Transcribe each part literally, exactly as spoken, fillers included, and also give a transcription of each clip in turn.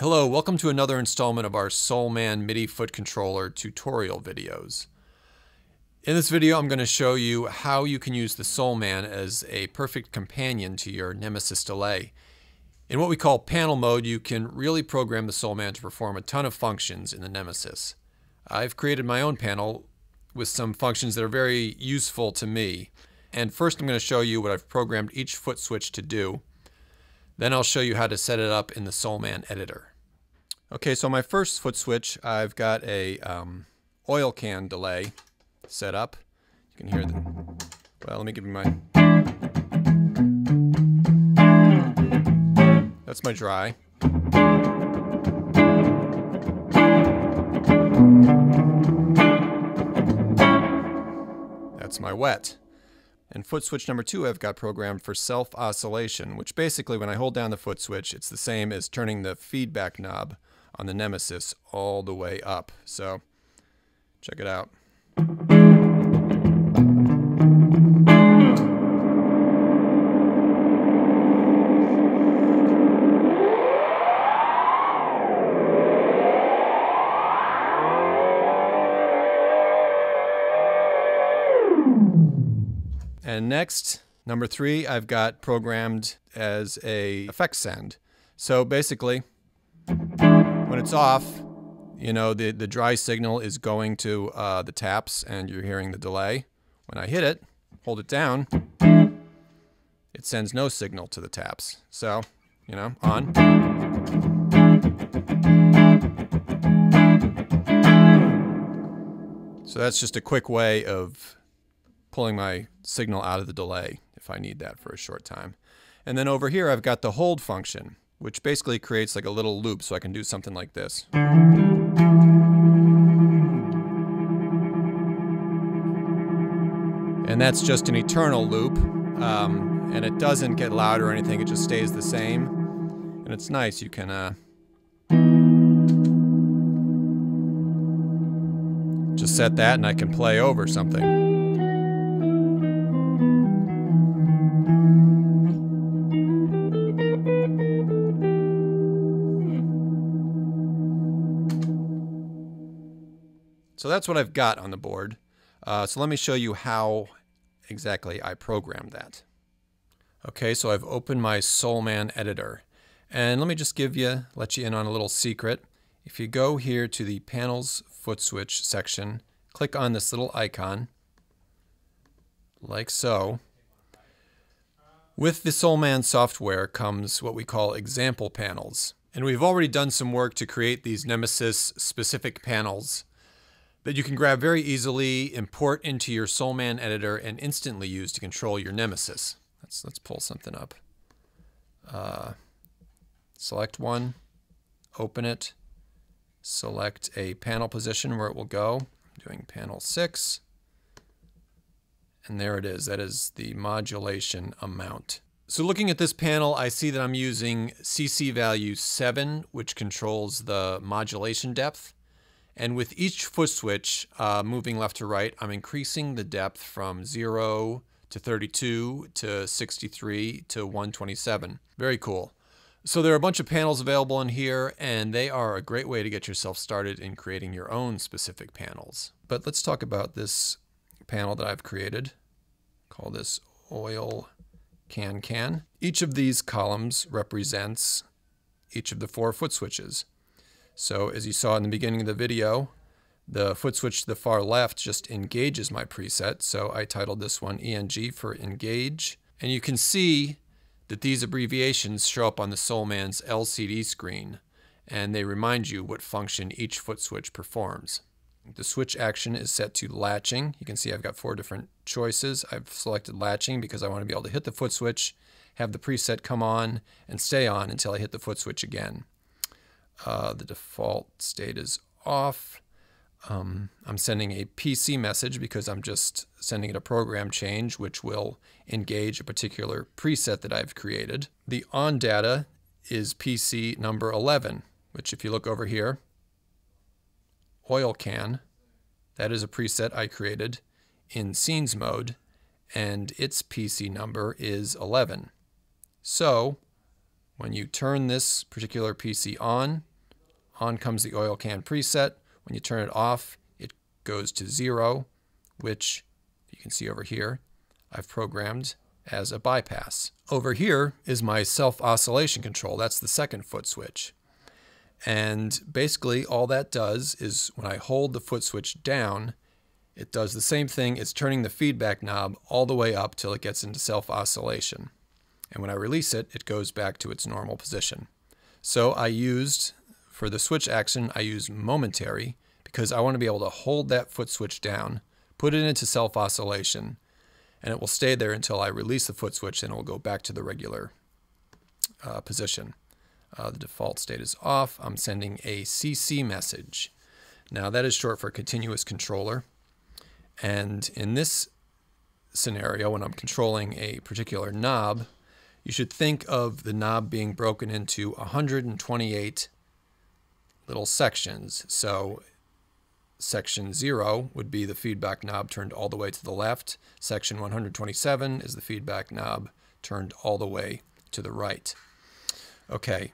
Hello, welcome to another installment of our Soleman MIDI foot controller tutorial videos. In this video, I'm going to show you how you can use the Soleman as a perfect companion to your Nemesis delay. In what we call panel mode, you can really program the Soleman to perform a ton of functions in the Nemesis. I've created my own panel with some functions that are very useful to me. And first, I'm going to show you what I've programmed each foot switch to do. Then I'll show you how to set it up in the Soleman editor. Okay, so my first foot switch, I've got a um, oil can delay set up. You can hear the, well, let me give you my, that's my dry. That's my wet. And foot switch number two I've got programmed for self-oscillation, which basically when I hold down the foot switch, it's the same as turning the feedback knob on the Nemesis all the way up. So check it out. And next, number three, I've got programmed as a effect send. So basically, when it's off, you know, the, the dry signal is going to uh, the taps and you're hearing the delay. When I hit it, hold it down, it sends no signal to the taps. So, you know, on. So that's just a quick way of pulling my signal out of the delay if I need that for a short time. And then over here I've got the hold function, which basically creates like a little loop, so I can do something like this. And that's just an eternal loop, um, and it doesn't get loud or anything, it just stays the same. And it's nice, you can uh, just set that and I can play over something. So that's what I've got on the board. Uh, so let me show you how exactly I programmed that. Okay, so I've opened my Soleman editor. And let me just give you, let you in on a little secret. If you go here to the panel's foot switch section, click on this little icon, like so. With the Soleman software comes what we call example panels. And we've already done some work to create these Nemesis specific panels that you can grab very easily, import into your Soleman editor, and instantly use to control your Nemesis. Let's, let's pull something up. Uh, select one, open it, select a panel position where it will go. I'm doing panel six, and there it is. That is the modulation amount. So looking at this panel, I see that I'm using C C value seven, which controls the modulation depth. And with each foot switch uh, moving left to right, I'm increasing the depth from zero to thirty-two to sixty-three to one twenty-seven. Very cool. So there are a bunch of panels available in here, and they are a great way to get yourself started in creating your own specific panels. But let's talk about this panel that I've created. Call this Oil Can Can. Each of these columns represents each of the four foot switches. So as you saw in the beginning of the video, the foot switch to the far left just engages my preset. So I titled this one E N G for engage. And you can see that these abbreviations show up on the Soleman's L C D screen, and they remind you what function each foot switch performs. The switch action is set to latching. You can see I've got four different choices. I've selected latching because I want to be able to hit the foot switch, have the preset come on, and stay on until I hit the foot switch again. Uh, the default state is off. Um, I'm sending a P C message because I'm just sending it a program change, which will engage a particular preset that I've created. The on data is P C number eleven, which if you look over here, oil can, that is a preset I created in scenes mode, and its P C number is eleven. So When you turn this particular P C on, on comes the oil can preset. When you turn it off, it goes to zero, which you can see over here, I've programmed as a bypass. Over here is my self-oscillation control. That's the second foot switch. And basically all that does is when I hold the foot switch down, it does the same thing. It's turning the feedback knob all the way up till it gets into self-oscillation. And when I release it, it goes back to its normal position. So I used, for the switch action, I used momentary because I want to be able to hold that foot switch down, put it into self-oscillation, and it will stay there until I release the foot switch, and it will go back to the regular uh, position. Uh, the default state is off. I'm sending a C C message. Now that is short for continuous controller. And in this scenario, when I'm controlling a particular knob, you should think of the knob being broken into one hundred twenty-eight little sections. So section zero would be the feedback knob turned all the way to the left. Section one hundred twenty-seven is the feedback knob turned all the way to the right. Okay,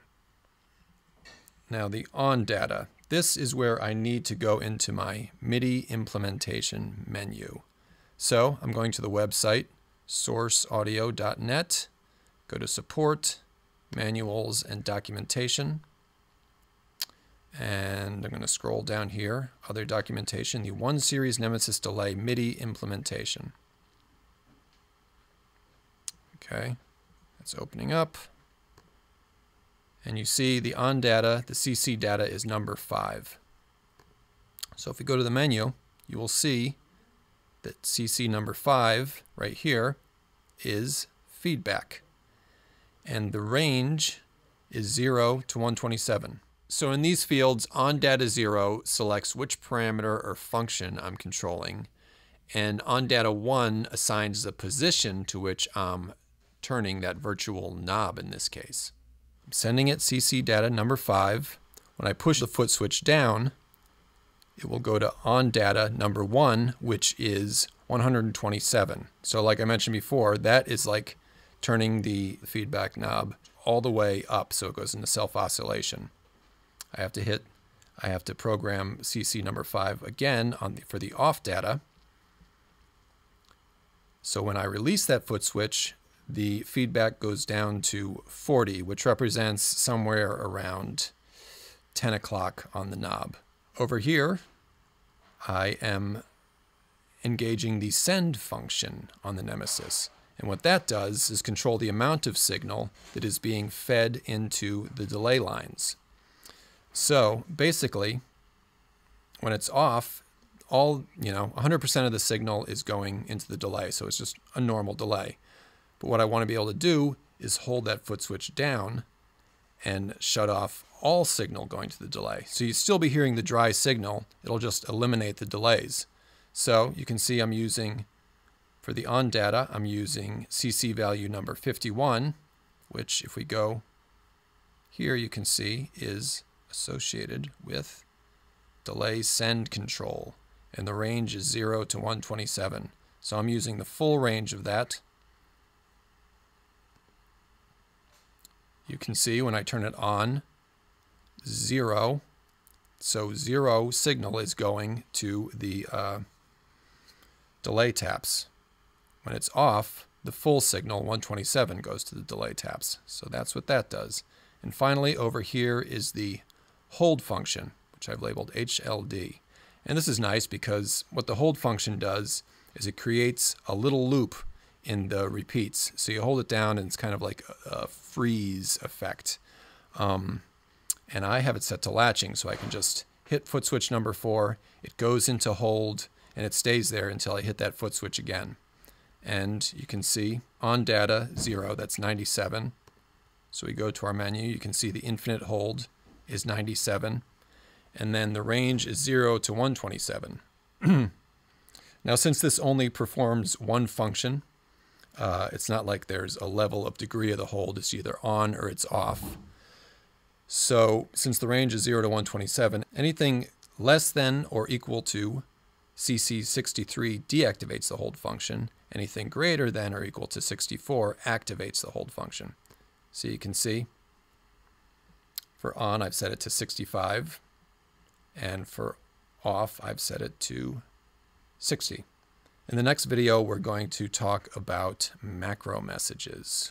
now the on data. This is where I need to go into my MIDI implementation menu. So I'm going to the website, source audio dot net, go to support, manuals, and documentation. And I'm going to scroll down here, other documentation, the one series Nemesis delay MIDI implementation. Okay, that's opening up. And you see the on data, the C C data is number five. So if we go to the menu, you will see that C C number five right here is feedback. And the range is zero to one twenty-seven. So in these fields, on data zero selects which parameter or function I'm controlling, and on data one assigns the position to which I'm turning that virtual knob in this case. I'm sending it C C data number five. When I push the foot switch down, it will go to on data number one, which is one hundred twenty-seven. So like I mentioned before, that is like turning the feedback knob all the way up, so it goes into self-oscillation. I have to hit, I have to program C C number five again on the, for the off data. So when I release that foot switch, the feedback goes down to forty, which represents somewhere around ten o'clock on the knob. Over here, I am engaging the send function on the Nemesis. And what that does is control the amount of signal that is being fed into the delay lines. So basically, when it's off, all, you know, one hundred percent of the signal is going into the delay. So it's just a normal delay. But what I want to be able to do is hold that foot switch down and shut off all signal going to the delay. So you'd still be hearing the dry signal. It'll just eliminate the delays. So you can see I'm using, for the on data, I'm using C C value number fifty-one, which if we go here, you can see is associated with delay send control. And the range is zero to one twenty-seven. So I'm using the full range of that. You can see when I turn it on, zero. So zero signal is going to the uh, delay taps. When it's off, the full signal, one twenty-seven, goes to the delay taps. So that's what that does. And finally, over here is the hold function, which I've labeled H L D. And this is nice because what the hold function does is it creates a little loop in the repeats. So you hold it down and it's kind of like a freeze effect. Um, and I have it set to latching, so I can just hit foot switch number four, it goes into hold, and it stays there until I hit that foot switch again. And you can see on data zero, that's ninety-seven. So we go to our menu, you can see the infinite hold is ninety-seven. And then the range is zero to one twenty-seven. Now, since this only performs one function, Uh, it's not like there's a level of degree of the hold. It's either on or it's off. So since the range is zero to one twenty-seven, anything less than or equal to C C sixty-three deactivates the hold function. Anything greater than or equal to sixty-four activates the hold function. So you can see For on, I've set it to sixty-five, and for off, I've set it to sixty. In the next video, we're going to talk about macro messages.